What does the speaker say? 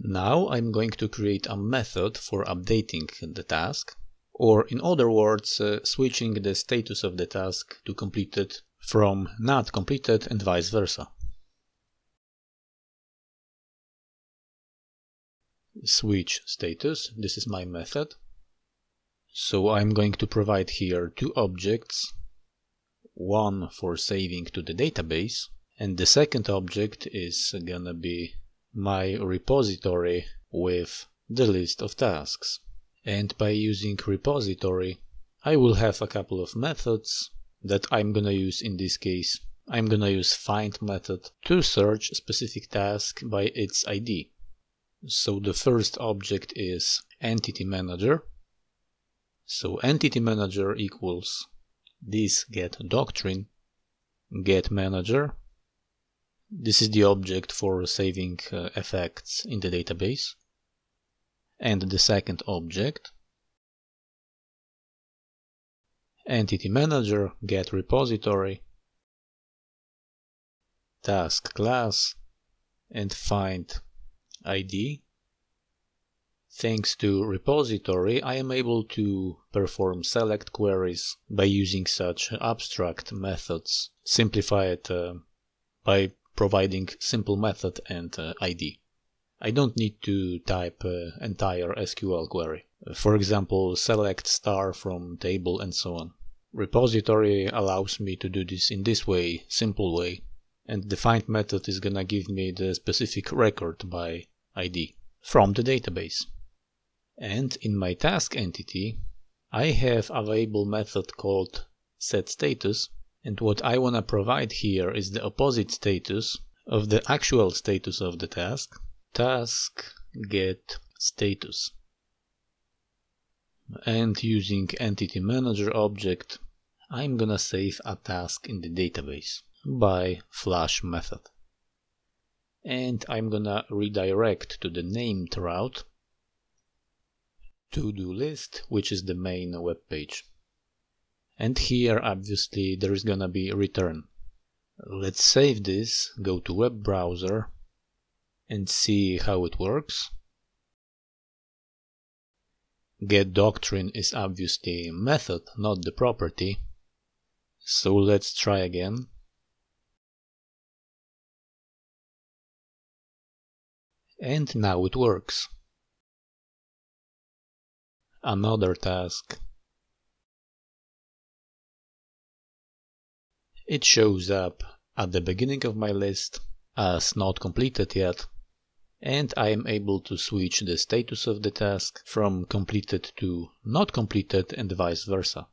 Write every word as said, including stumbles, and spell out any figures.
Now I'm going to create a method for updating the task, or in other words, uh, switching the status of the task to completed from not completed and vice versa. Switch status, this is my method. So I'm going to provide here two objects, one for saving to the database, and the second object is gonna be my repository with the list of tasks. And by using repository, I will have a couple of methods that I'm gonna use. In this case, I'm gonna use find method to search specific task by its I D. So the first object is EntityManager. So EntityManager equals this getDoctrine, getManager. This is the object for saving uh, effects in the database. And the second object, EntityManager getRepository, TaskClass, and find I D. Thanks to repository, I am able to perform select queries by using such abstract methods, simplified uh, by providing simple method and uh, I D. I don't need to type uh, entire S Q L query. For example, select star from table and so on. Repository allows me to do this in this way, simple way. And the find method is gonna give me the specific record by I D from the database. And in my task entity, I have available method called setStatus. And what I wanna provide here is the opposite status of the actual status of the task. Task get status, and using entity manager object I'm gonna save a task in the database by flush method, and I'm gonna redirect to the named route to-do list, which is the main web page, and here obviously there is gonna be return. Let's save this, go to web browser and see how it works. GetDoctrine is obviously method, not the property. So let's try again. And now it works. Another task. It shows up at the beginning of my list as not completed yet. And I am able to switch the status of the task from completed to not completed and vice versa.